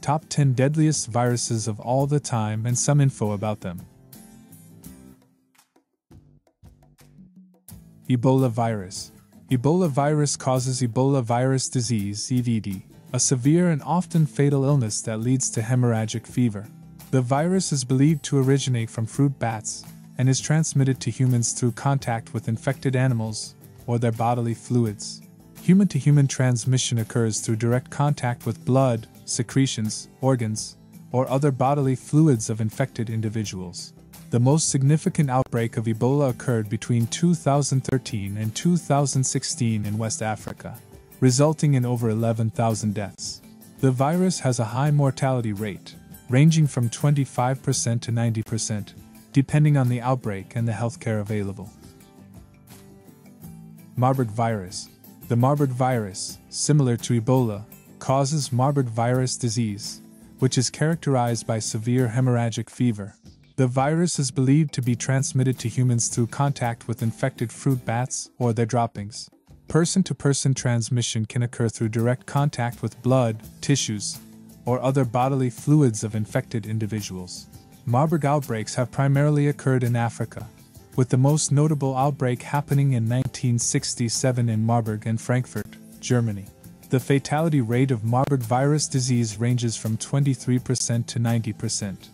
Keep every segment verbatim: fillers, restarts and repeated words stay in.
top ten deadliest viruses of all the time and some info about them. Ebola virus. Ebola virus causes Ebola virus disease, E V D, a severe and often fatal illness that leads to hemorrhagic fever. The virus is believed to originate from fruit bats and is transmitted to humans through contact with infected animals or their bodily fluids. Human-to-human transmission occurs through direct contact with blood, secretions, organs, or other bodily fluids of infected individuals. The most significant outbreak of Ebola occurred between two thousand thirteen and two thousand sixteen in West Africa, resulting in over eleven thousand deaths. The virus has a high mortality rate, ranging from twenty-five percent to ninety percent, depending on the outbreak and the healthcare available. Marburg virus. The Marburg virus, similar to Ebola, causes Marburg virus disease, which is characterized by severe hemorrhagic fever. The virus is believed to be transmitted to humans through contact with infected fruit bats or their droppings. Person-to-person transmission can occur through direct contact with blood, tissues, or other bodily fluids of infected individuals. Marburg outbreaks have primarily occurred in Africa, with the most notable outbreak happening in nineteen sixty-seven in Marburg and Frankfurt, Germany. The fatality rate of Marburg virus disease ranges from twenty-three percent to ninety percent.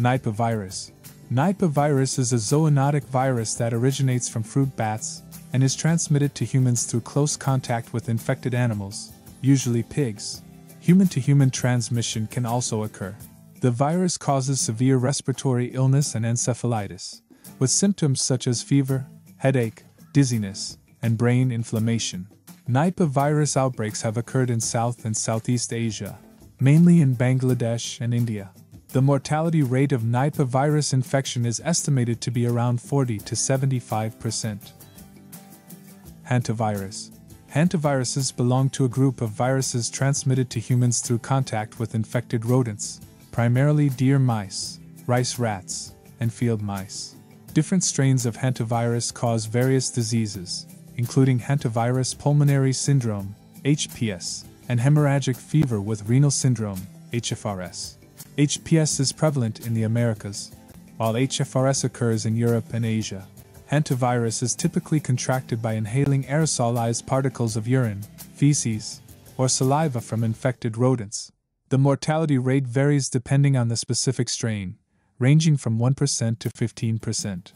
Nipah virus. Nipah virus is a zoonotic virus that originates from fruit bats and is transmitted to humans through close contact with infected animals, usually pigs. Human-to-human transmission can also occur. The virus causes severe respiratory illness and encephalitis, with symptoms such as fever, headache, dizziness, and brain inflammation. Nipah virus outbreaks have occurred in South and Southeast Asia, mainly in Bangladesh and India. The mortality rate of Nipah virus infection is estimated to be around forty to seventy-five percent. Hantavirus. Hantaviruses belong to a group of viruses transmitted to humans through contact with infected rodents, primarily deer mice, rice rats, and field mice. Different strains of hantavirus cause various diseases, including hantavirus pulmonary syndrome, H P S, and hemorrhagic fever with renal syndrome, H F R S. H P S is prevalent in the Americas, while H F R S occurs in Europe and Asia. Hantavirus is typically contracted by inhaling aerosolized particles of urine, feces, or saliva from infected rodents. The mortality rate varies depending on the specific strain, ranging from one percent to fifteen percent.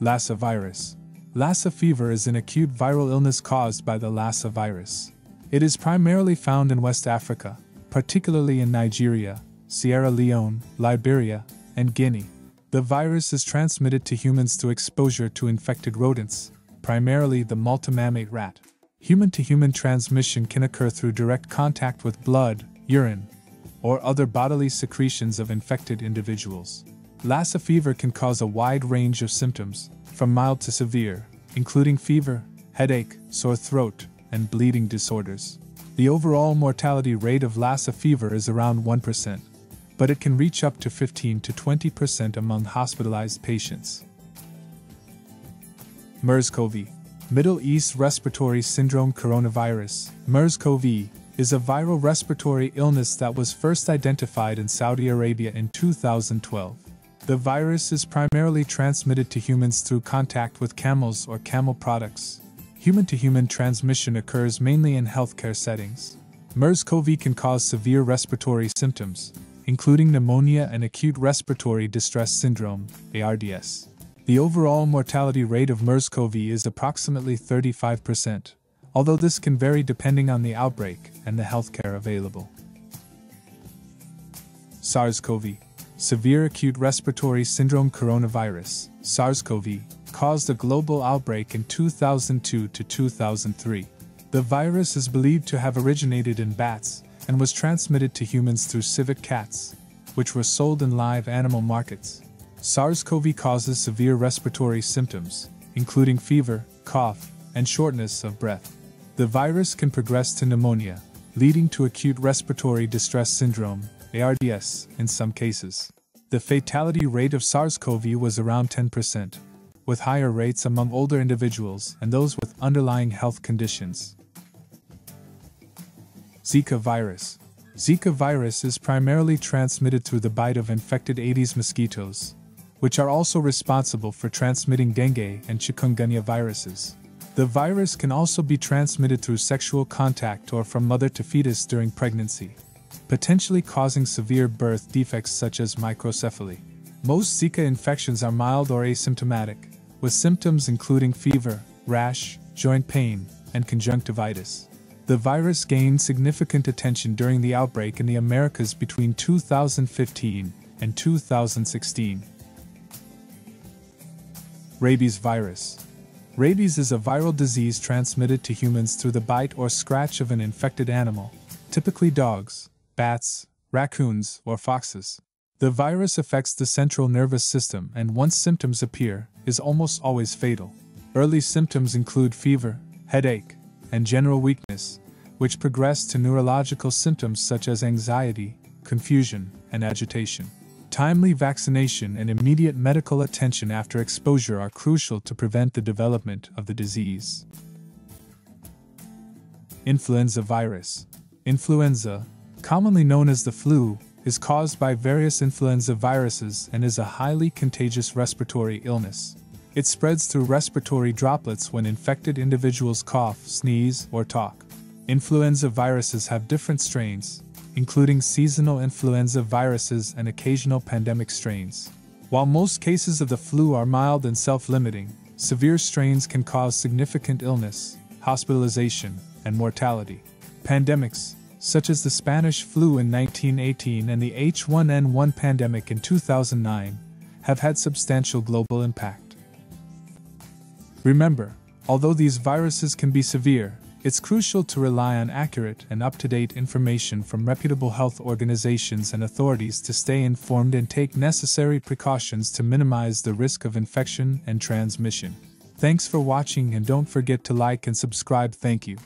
Lassa virus. Lassa fever is an acute viral illness caused by the Lassa virus. It is primarily found in West Africa, particularly in Nigeria, Sierra Leone, Liberia, and Guinea. The virus is transmitted to humans through exposure to infected rodents, primarily the multimammate rat. Human-to-human transmission can occur through direct contact with blood, urine, or other bodily secretions of infected individuals. Lassa fever can cause a wide range of symptoms, from mild to severe, including fever, headache, sore throat, and bleeding disorders. The overall mortality rate of Lassa fever is around one percent, but it can reach up to fifteen to twenty percent among hospitalized patients. MERS-CoV. Middle East Respiratory Syndrome Coronavirus. MERS-CoV is a viral respiratory illness that was first identified in Saudi Arabia in two thousand twelve. The virus is primarily transmitted to humans through contact with camels or camel products. Human-to-human transmission occurs mainly in healthcare settings. MERS-CoV can cause severe respiratory symptoms, including pneumonia and acute respiratory distress syndrome, A R D S. The overall mortality rate of MERS-CoV is approximately thirty-five percent, although this can vary depending on the outbreak and the healthcare available. SARS-CoV. Severe acute respiratory syndrome coronavirus, SARS-CoV, caused a global outbreak in two thousand two to two thousand three. The virus is believed to have originated in bats and was transmitted to humans through civet cats, which were sold in live animal markets. SARS-CoV causes severe respiratory symptoms, including fever, cough, and shortness of breath. The virus can progress to pneumonia, leading to acute respiratory distress syndrome, A R D S, in some cases. The fatality rate of SARS-CoV was around ten percent. With higher rates among older individuals and those with underlying health conditions. Zika virus. Zika virus is primarily transmitted through the bite of infected Aedes mosquitoes, which are also responsible for transmitting dengue and chikungunya viruses. The virus can also be transmitted through sexual contact or from mother to fetus during pregnancy, potentially causing severe birth defects such as microcephaly. Most Zika infections are mild or asymptomatic, with symptoms including fever, rash, joint pain, and conjunctivitis. The virus gained significant attention during the outbreak in the Americas between two thousand fifteen and two thousand sixteen. Rabies virus. Rabies is a viral disease transmitted to humans through the bite or scratch of an infected animal, typically dogs, bats, raccoons, or foxes. The virus affects the central nervous system and, once symptoms appear, is almost always fatal. Early symptoms include fever, headache, and general weakness, which progress to neurological symptoms such as anxiety, confusion, and agitation. Timely vaccination and immediate medical attention after exposure are crucial to prevent the development of the disease. Influenza virus. Influenza, commonly known as the flu, is caused by various influenza viruses and is a highly contagious respiratory illness. It spreads through respiratory droplets when infected individuals cough, sneeze, or talk. Influenza viruses have different strains, including seasonal influenza viruses and occasional pandemic strains. While most cases of the flu are mild and self-limiting, severe strains can cause significant illness, hospitalization, and mortality. Pandemics, such as the Spanish flu in nineteen eighteen and the H one N one pandemic in two thousand nine, have had substantial global impact. Remember, although these viruses can be severe, it's crucial to rely on accurate and up-to-date information from reputable health organizations and authorities to stay informed and take necessary precautions to minimize the risk of infection and transmission. Thanks for watching, and don't forget to like and subscribe. Thank you.